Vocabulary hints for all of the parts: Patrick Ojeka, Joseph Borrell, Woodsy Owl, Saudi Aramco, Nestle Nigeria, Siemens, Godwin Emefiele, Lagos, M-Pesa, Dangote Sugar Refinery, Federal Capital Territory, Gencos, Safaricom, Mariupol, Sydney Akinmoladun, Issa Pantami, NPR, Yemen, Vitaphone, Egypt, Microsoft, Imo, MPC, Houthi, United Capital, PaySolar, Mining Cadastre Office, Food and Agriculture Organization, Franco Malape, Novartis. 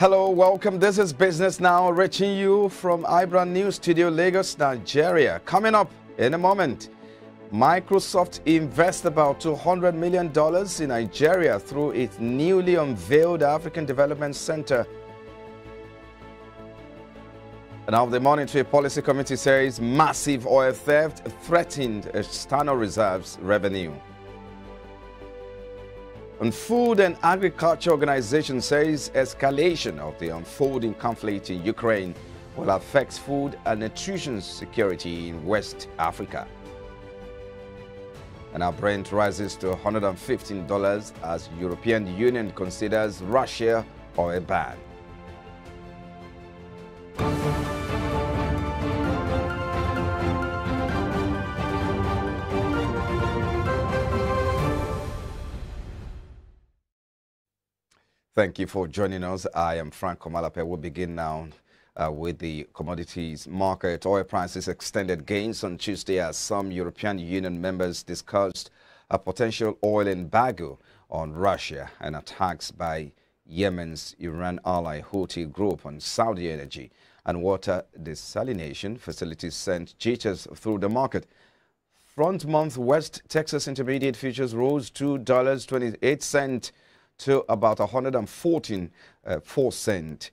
Hello, welcome. This is Business Now, reaching you from iBrand News Studio, Lagos, Nigeria. Coming up in a moment, Microsoft invests about $200 million in Nigeria through its newly unveiled African Development Center. And now the Monetary Policy Committee says massive oil theft threatened external reserves revenue. And Food and Agriculture Organization says escalation of the unfolding conflict in Ukraine will affect food and nutrition security in West Africa. And our Brent rises to $115 as European Union considers Russia oil ban. Thank you for joining us. I am Franco Malape. We'll begin now with the commodities market. Oil prices extended gains on Tuesday as some European Union members discussed a potential oil embargo on Russia and attacks by Yemen's Iran ally Houthi group on Saudi energy and water desalination facilities sent jitters through the market. Front month West Texas Intermediate futures rose $2.28 to about 114.4 cents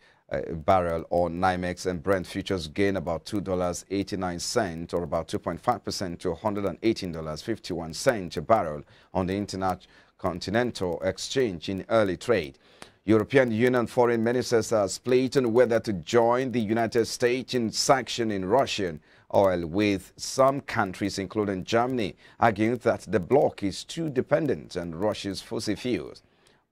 barrel on NYMEX, and Brent futures gain about $2.89 or about 2.5% to $118.51 a barrel on the Intercontinental Exchange in early trade. European Union foreign ministers are split on whether to join the United States in sanctioning Russian oil, with some countries, including Germany, arguing that the bloc is too dependent on Russia's fossil fuels.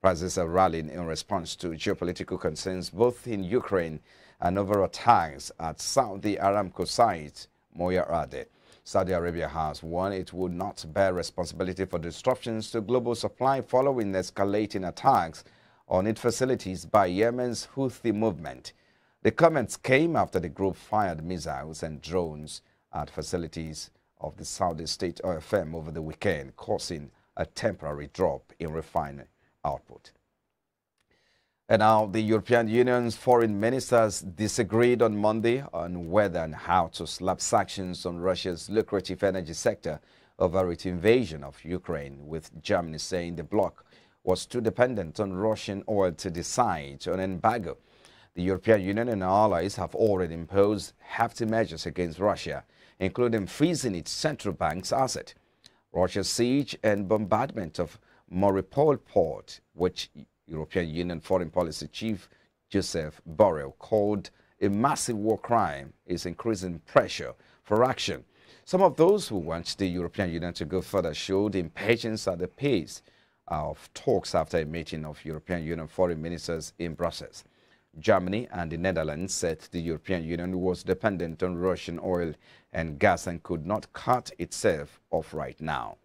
Prices are rallying in response to geopolitical concerns both in Ukraine and over attacks at Saudi Aramco site Moyarade. Saudi Arabia has warned it would not bear responsibility for disruptions to global supply following escalating attacks on its facilities by Yemen's Houthi movement. The comments came after the group fired missiles and drones at facilities of the Saudi state oil firm over the weekend, causing a temporary drop in refining output. And now the European Union's foreign ministers disagreed on Monday on whether and how to slap sanctions on Russia's lucrative energy sector over its invasion of Ukraine, with Germany saying the bloc was too dependent on Russian oil to decide on embargo. The European Union and allies have already imposed hefty measures against Russia, including freezing its central bank's asset. Russia's siege and bombardment of Mariupol port, which European Union Foreign Policy Chief Joseph Borrell called a massive war crime, is increasing pressure for action. Some of those who want the European Union to go further showed impatience at the pace of talks after a meeting of European Union foreign ministers in Brussels. Germany and the Netherlands said the European Union was dependent on Russian oil and gas and could not cut itself off right now.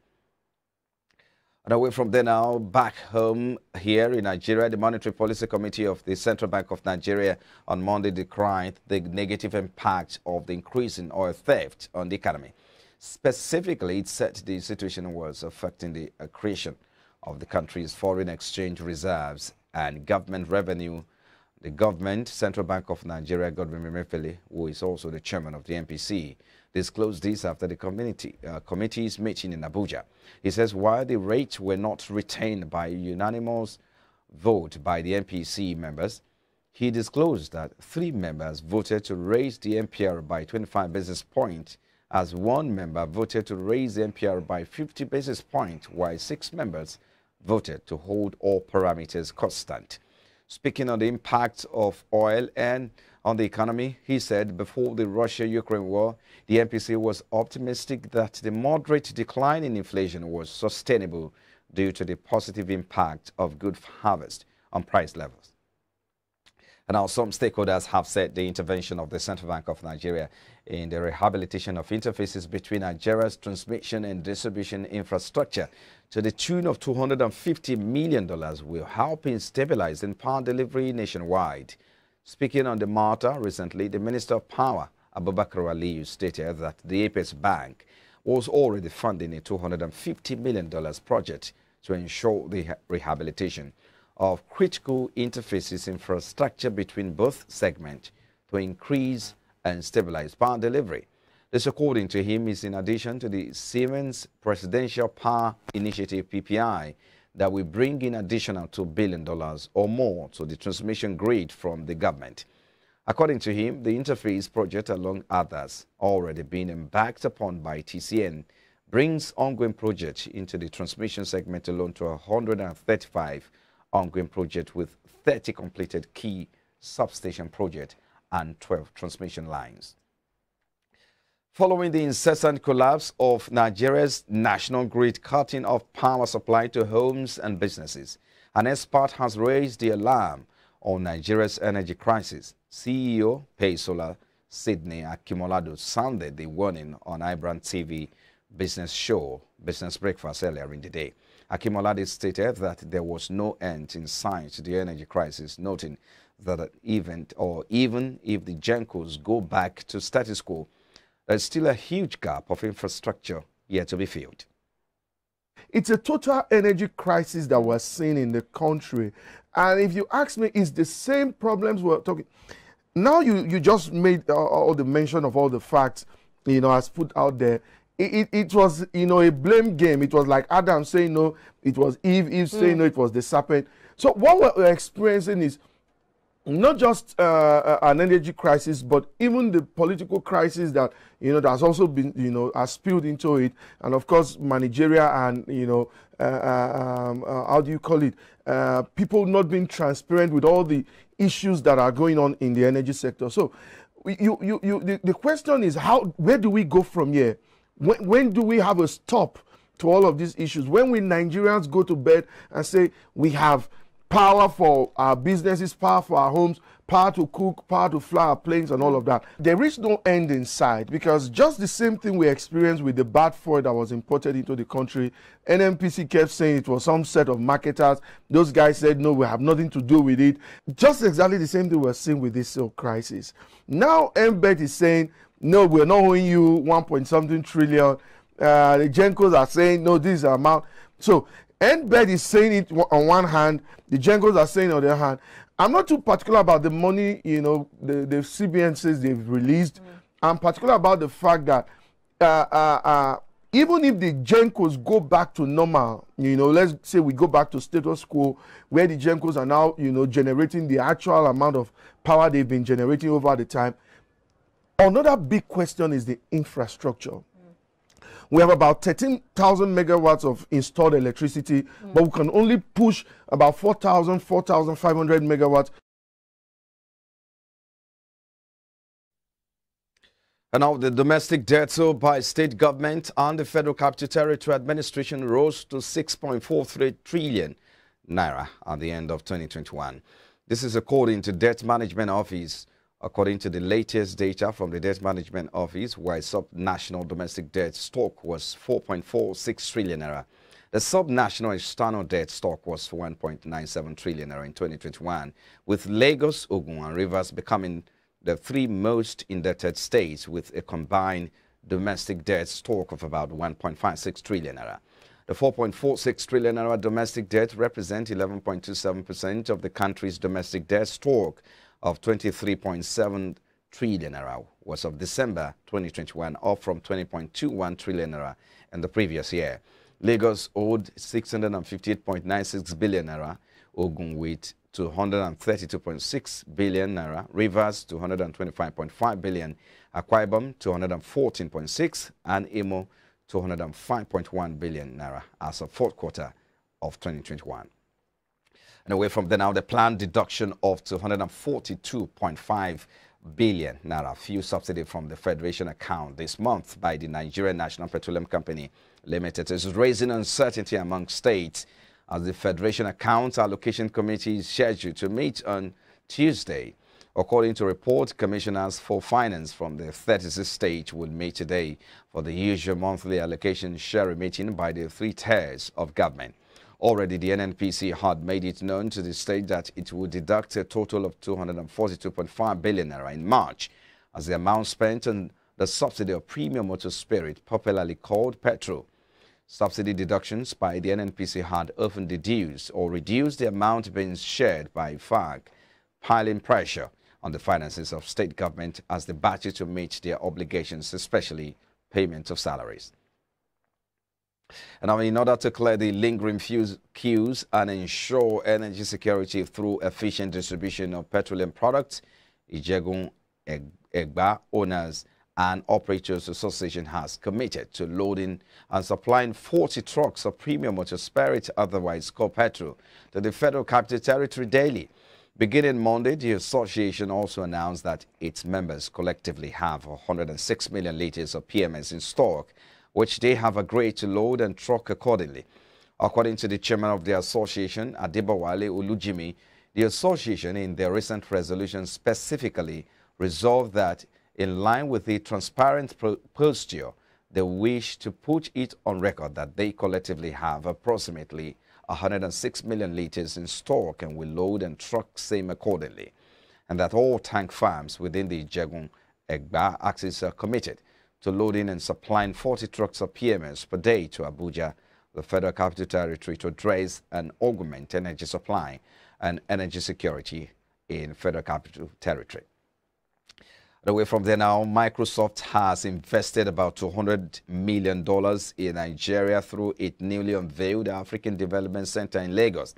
And away from there now, back home here in Nigeria, the Monetary Policy Committee of the Central Bank of Nigeria on Monday decried the negative impact of the increase in oil theft on the economy. Specifically, it said the situation was affecting the accretion of the country's foreign exchange reserves and government revenue. The government, Central Bank of Nigeria, Godwin Emefiele, who is also the chairman of the MPC, disclosed this after the committee's meeting in Abuja. He says while the rates were not retained by unanimous vote by the MPC members, he disclosed that three members voted to raise the NPR by 25 basis points, as one member voted to raise the NPR by 50 basis points, while six members voted to hold all parameters constant. Speaking on the impact of oil and on the economy, he said before the Russia-Ukraine war, the MPC was optimistic that the moderate decline in inflation was sustainable due to the positive impact of good harvest on price levels. And now some stakeholders have said the intervention of the Central Bank of Nigeria in the rehabilitation of interfaces between Nigeria's transmission and distribution infrastructure to the tune of $250 million will help in stabilizing power delivery nationwide. Speaking on the matter recently, the Minister of Power, Abubakar Aliyu, stated that the Apex Bank was already funding a $250 million project to ensure the rehabilitation of critical interfaces infrastructure between both segments to increase and stabilize power delivery. This, according to him, is in addition to the Siemens Presidential Power Initiative PPI that will bring in additional $2 billion or more to the transmission grid from the government. According to him, the interface project, along others already being embarked upon by TCN, brings ongoing projects into the transmission segment alone to 135 ongoing projects with 30 completed key substation projects and 12 transmission lines. Following the incessant collapse of Nigeria's national grid, cutting off power supply to homes and businesses, an expert has raised the alarm on Nigeria's energy crisis. CEO PaySolar Sydney Akinmoladun sounded the warning on iBrand TV business show Business Breakfast earlier in the day. Akinmoladun stated that there was no end in sight to the energy crisis, noting that an event, or even if the Gencos go back to status quo, there's still a huge gap of infrastructure yet to be filled. It's a total energy crisis that we're seeing in the country. And if you ask me, it's the same problems we're talking. Now you just made all the mention of all the facts, you know, as put out there. It was, you know, a blame game. It was like Adam saying no, it was Eve saying no, it was the serpent. So what we're experiencing is not just an energy crisis, but even the political crisis that, you know, that's also been, you know, has spilled into it. And of course, managerial and, you know, how do you call it? People not being transparent with all the issues that are going on in the energy sector. So the question is, where do we go from here? When do we have a stop to all of these issues? When will Nigerians go to bed and say, we have power for our businesses, power for our homes, power to cook, power to fly our planes and all of that? There is no end in sight, because just the same thing we experienced with the bad fuel that was imported into the country. NNPC kept saying it was some set of marketers. Those guys said, no, we have nothing to do with it. Just exactly the same thing we're seeing with this crisis. Now MBET is saying, no, we're not owing you 1.something trillion. The Gencos are saying, no, this is the amount. So NBET is saying it on one hand, the Gencos are saying on the other hand. I'm not too particular about the money, you know, the CBN says they've released. I'm particular about the fact that even if the Gencos go back to normal, you know, let's say we go back to status quo, where the Gencos are now, you know, generating the actual amount of power they've been generating over the time. Another big question is the infrastructure. We have about 13,000 megawatts of installed electricity, but we can only push about 4,500 megawatts. And now the domestic debt owed by state government and the Federal Capital Territory Administration rose to 6.43 trillion naira at the end of 2021. This is according to Debt Management Office. According to the latest data from the Debt Management Office, while sub-national domestic debt stock was 4.46 trillion naira, the sub-national external debt stock was 1.97 trillion naira in 2021, with Lagos, Ogun, and Rivers becoming the three most indebted states with a combined domestic debt stock of about 1.56 trillion naira. The 4.46 trillion naira domestic debt represents 11.27% of the country's domestic debt stock of 23.7 trillion naira was of December 2021, up from 20.21 trillion naira in the previous year. Lagos owed 658.96 billion naira, Ogun with 232.6 billion naira, Rivers 225.5 billion, Akwa Ibom 214.6 and Imo 205.1 billion naira as of fourth quarter of 2021. And away from there now, the planned deduction of 242.5 billion naira fuel subsidy from the Federation account this month by the Nigerian National Petroleum Company Limited is raising uncertainty among states, as the Federation account allocation committee is scheduled to meet on Tuesday. According to report, commissioners for finance from the 36th state will meet today for the usual monthly allocation sharing meeting by the three tiers of government. Already, the NNPC had made it known to the state that it would deduct a total of 242.5 billion naira in March, as the amount spent on the subsidy of premium motor spirit, popularly called petrol. Subsidy deductions by the NNPC had often deduced or reduced the amount being shared by FAG, piling pressure on the finances of state government as they battle to meet their obligations, especially payment of salaries. And now, in order to clear the lingering queues and ensure energy security through efficient distribution of petroleum products, Ijegun Egba owners and Operators Association has committed to loading and supplying 40 trucks of premium motor spirit, otherwise called petrol, to the Federal Capital Territory daily. Beginning Monday, the association also announced that its members collectively have 106 million litres of PMS in stock, which they have agreed to load and truck accordingly. According to the chairman of the association, Adebawale Olujimi, the association in their recent resolution specifically resolved that, in line with the transparent posture, they wish to put it on record that they collectively have approximately 106 million litres in stock and will load and truck same accordingly, and that all tank farms within the Ijegun Egba axis are committed to loading and supplying 40 trucks of PMS per day to Abuja, the Federal Capital Territory, to address and augment energy supply and energy security in Federal Capital Territory. Away from there now, Microsoft has invested about $200 million in Nigeria through its newly unveiled African Development Center in Lagos.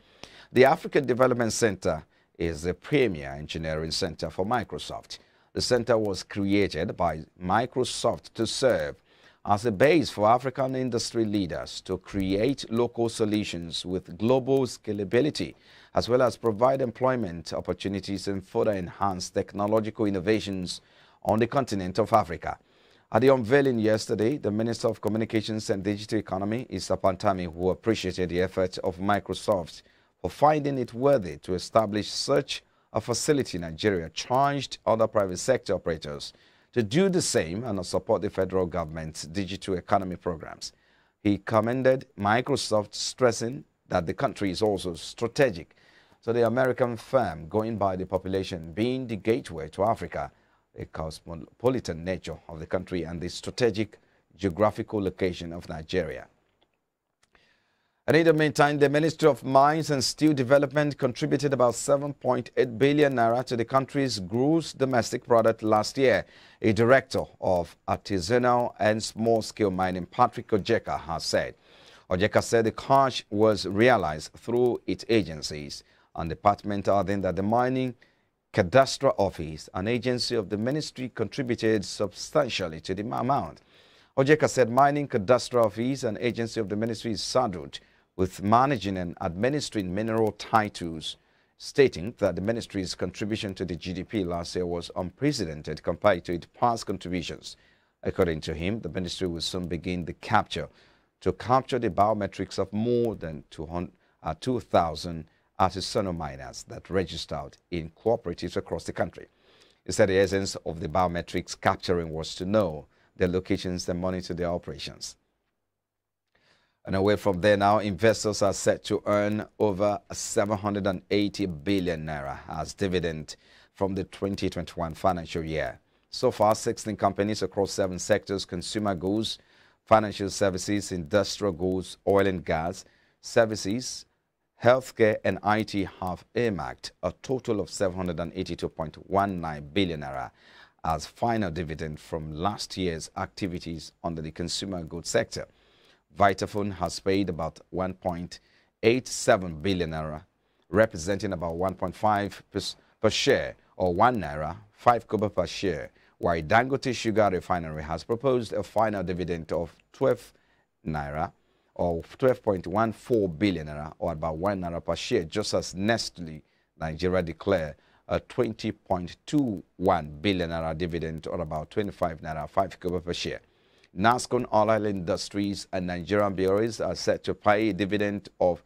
The African Development Center is the premier engineering center for Microsoft. The center was created by Microsoft to serve as a base for African industry leaders to create local solutions with global scalability, as well as provide employment opportunities and further enhance technological innovations on the continent of Africa. At the unveiling yesterday, the Minister of Communications and Digital Economy, Issa Pantami, who appreciated the effort of Microsoft for finding it worthy to establish such a facility in Nigeria, charged other private sector operators to do the same and support the federal government's digital economy programs. He commended Microsoft, stressing that the country is also strategic to the American firm, going by the population being the gateway to Africa, the cosmopolitan nature of the country, and the strategic geographical location of Nigeria. And in the meantime, the Ministry of Mines and Steel Development contributed about 7.8 billion naira to the country's gross domestic product last year. A director of artisanal and small-scale mining, Patrick Ojeka, has said. Ojeka said the cash was realized through its agencies and department, adding that the Mining Cadastre Office, an agency of the ministry, contributed substantially to the amount. Ojeka said Mining Cadastre Office, an agency of the ministry, is saddled with managing and administering mineral titles, stating that the ministry's contribution to the GDP last year was unprecedented compared to its past contributions. According to him, the ministry will soon begin the capture the biometrics of more than 2,000 artisanal miners that registered in cooperatives across the country. He said the essence of the biometrics capturing was to know their locations and monitor their operations. And away from there now, investors are set to earn over 780 billion naira as dividend from the 2021 financial year. So far, 16 companies across 7 sectors: consumer goods, financial services, industrial goods, oil and gas, services, healthcare, and IT have earmarked a total of 782.19 billion naira as final dividend from last year's activities under the consumer goods sector. Vitaphone has paid about 1.87 billion naira, representing about 1.5 per share or 1 naira, 5 kobo per share, while Dangote Sugar Refinery has proposed a final dividend of 12 naira or 12.14 billion naira or about 1 naira per share, just as Nestle Nigeria declared a 20.21 billion naira dividend or about 25 naira 5 kobo per share. Nascon Oil Industries and Nigerian breweries are set to pay a dividend of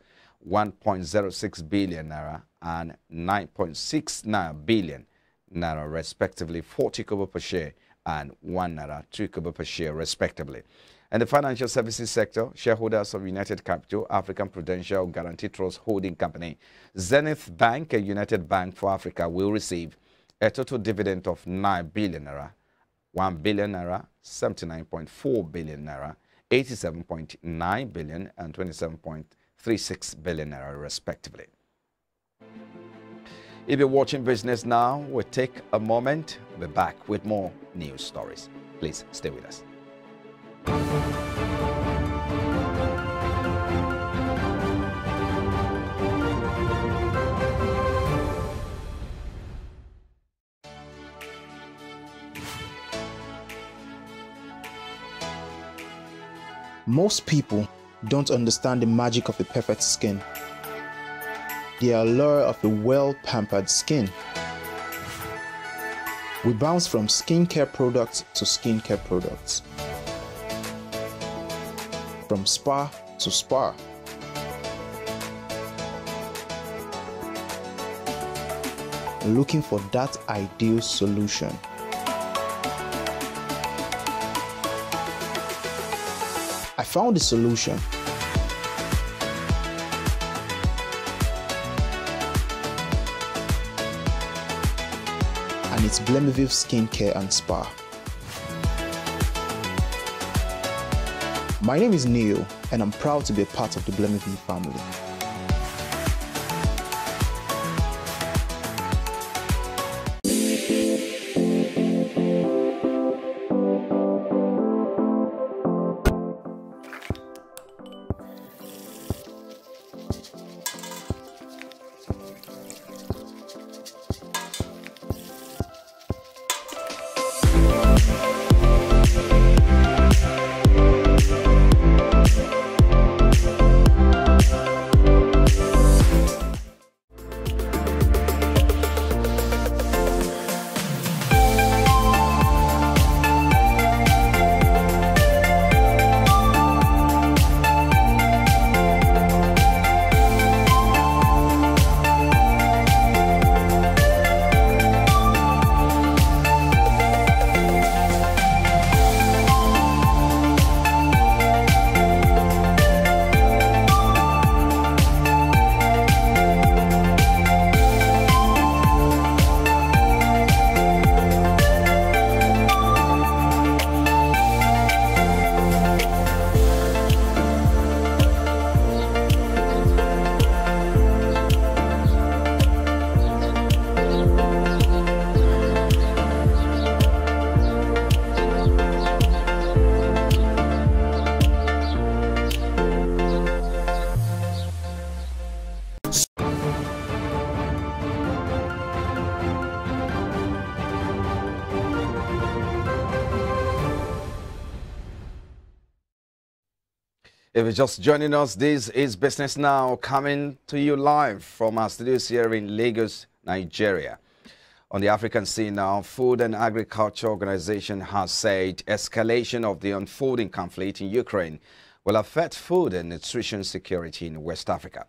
1.06 billion naira and 9.69 billion naira respectively, 40 kobo per share and 1 naira 2 kobo per share respectively. And the financial services sector, shareholders of United Capital, African Prudential Guarantee Trust Holding Company, Zenith Bank, and United Bank for Africa will receive a total dividend of 9 billion naira, 1 billion naira, 79.4 billion naira, 87.9 billion and 27.36 billion naira respectively. If you're watching Business Now, we'll take a moment. We're back with more news stories. Please stay with us. Most people don't understand the magic of the perfect skin, the allure of a well-pampered skin. We bounce from skincare products to skincare products, from spa to spa. Looking for that ideal solution. I found the solution. And it's Blemiviv Skincare and Spa. My name is Neil, and I'm proud to be a part of the Blemiviv family. If you're just joining us, this is Business Now, coming to you live from our studios here in Lagos, Nigeria. On the African scene now, Food and Agriculture Organization has said escalation of the unfolding conflict in Ukraine will affect food and nutrition security in West Africa.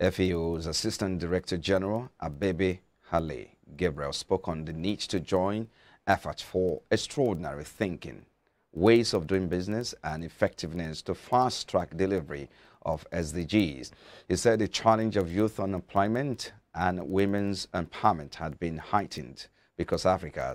FAO's Assistant Director General, Abebe Hale Gabriel, spoke on the need to join efforts for extraordinary thinking, ways of doing business and effectiveness to fast-track delivery of SDGs. He said the challenge of youth unemployment and women's empowerment had been heightened because Africa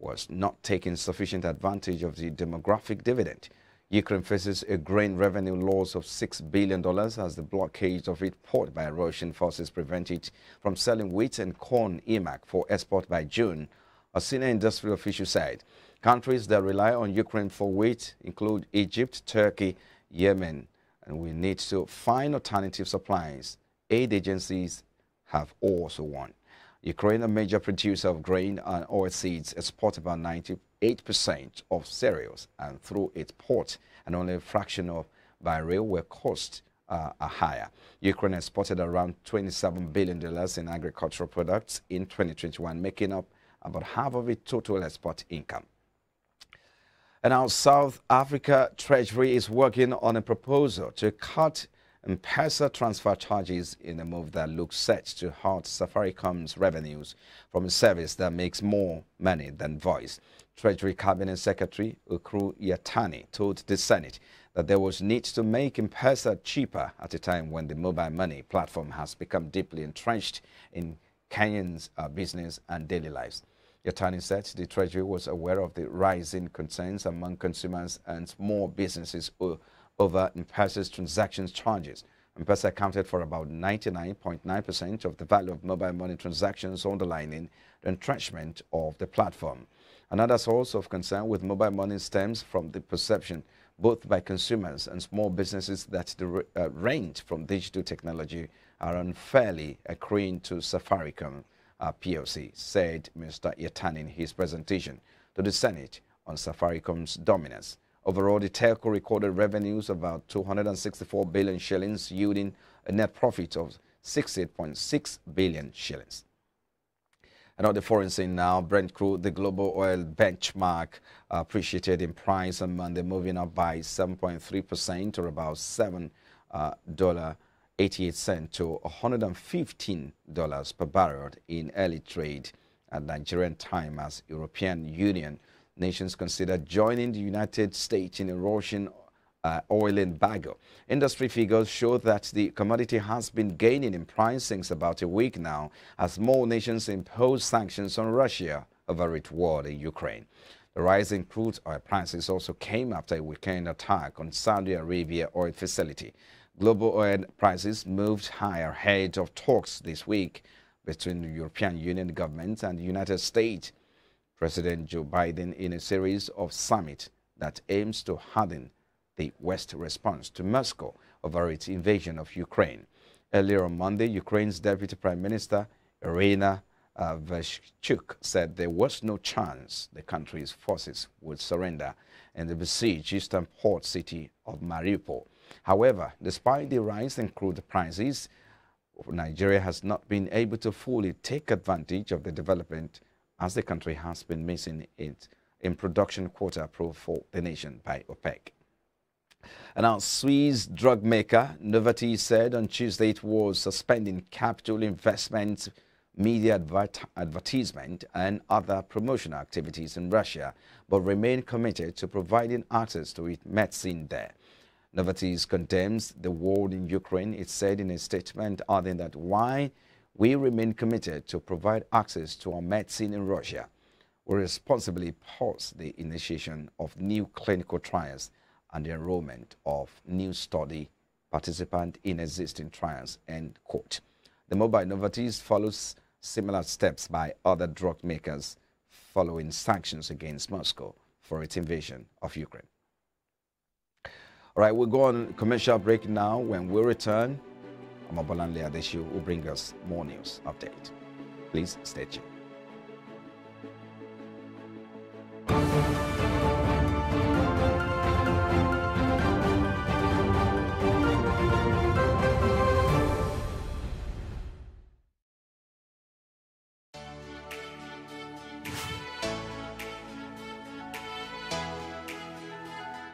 was not taking sufficient advantage of the demographic dividend. Ukraine faces a grain revenue loss of $6 billion as the blockade of its port by Russian forces prevent it from selling wheat and corn earmarked for export by June, a senior industrial official said. Countries that rely on Ukraine for wheat include Egypt, Turkey, Yemen, and we need to find alternative supplies. Aid agencies have also warned. Ukraine, a major producer of grain and oilseeds, exports about 98% of cereals, and through its port, and only a fraction of by rail where costs are higher. Ukraine exported around $27 billion in agricultural products in 2021, making up about half of its total export income. And our South Africa Treasury is working on a proposal to cut M-Pesa transfer charges in a move that looks set to hurt Safaricom's revenues from a service that makes more money than voice. Treasury Cabinet Secretary Ukru Yatani told the Senate that there was need to make M-Pesa cheaper at a time when the mobile money platform has become deeply entrenched in Kenyans' business and daily lives. Yatani said the Treasury was aware of the rising concerns among consumers and small businesses over M-Pesa's transactions charges. M-Pesa accounted for about 99.9% of the value of mobile money transactions, underlining the entrenchment of the platform. Another source of concern with mobile money stems from the perception, both by consumers and small businesses, that the rent from digital technology are unfairly accruing to Safaricom PLC, said Mr. Yatani in his presentation to the Senate on Safaricom's dominance. Overall, the telco recorded revenues of about 264 billion shillings, yielding a net profit of 68.6 billion shillings. And on the foreign scene now, Brent crude, the global oil benchmark, appreciated in price on Monday, moving up by 7.3% or about $7.88 to $115 per barrel in early trade at Nigerian time, as European Union nations consider joining the United States in a Russian oil embargo. Industry figures show that the commodity has been gaining in price since about a week now, as more nations impose sanctions on Russia over its war in Ukraine. The rise in crude oil prices also came after a weekend attack on Saudi Arabia oil facility. Global oil prices moved higher ahead of talks this week between the European Union government and the United States. President Joe Biden, in a series of summits that aims to harden the West's response to Moscow over its invasion of Ukraine. Earlier on Monday, Ukraine's Deputy Prime Minister Irina Vereshchuk said there was no chance the country's forces would surrender in the besieged eastern port city of Mariupol. However, despite the rise in crude prices, Nigeria has not been able to fully take advantage of the development, as the country has been missing it in production quota approved for the nation by OPEC. And our Swiss drug maker Novartis said on Tuesday it was suspending capital investment, media advertisement and other promotional activities in Russia, but remained committed to providing access to its medicine there. Novartis condemns the war in Ukraine. It said in a statement, adding that why we remain committed to provide access to our medicine in Russia. We responsibly pause the initiation of new clinical trials and the enrollment of new study participants in existing trials, end quote. The mobile Novartis follows similar steps by other drug makers following sanctions against Moscow for its invasion of Ukraine. All right, we'll go on commercial break now. When we return, Omobolanle Adeshu will bring us more news update. Please stay tuned.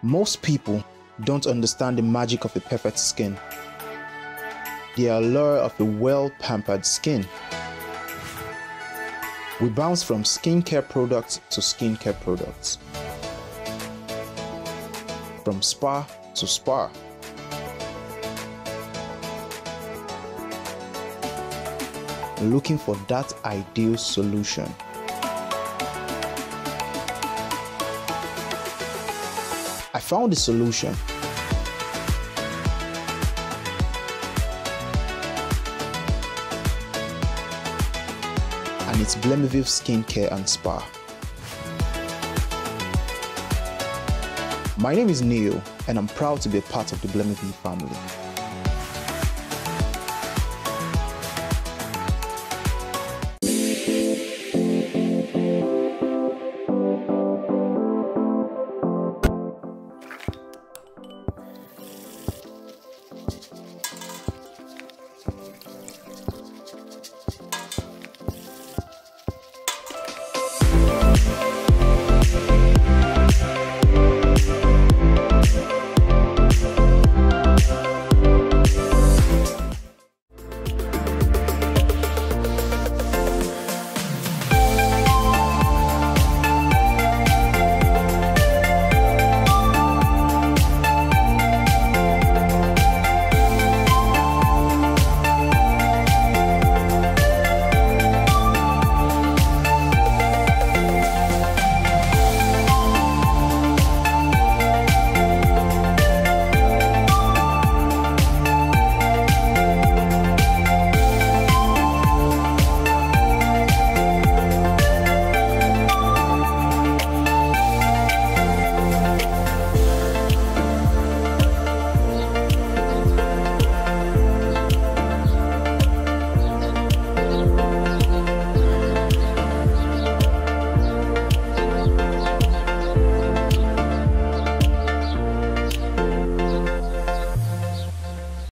Most people don't understand the magic of the perfect skin, the allure of a well-pampered skin. We bounce from skincare products to skincare products, from spa to spa. Looking for that ideal solution. I found the solution. And it's Blemiviv Skincare and Spa. My name is Neil, and I'm proud to be a part of the Blemiviv family.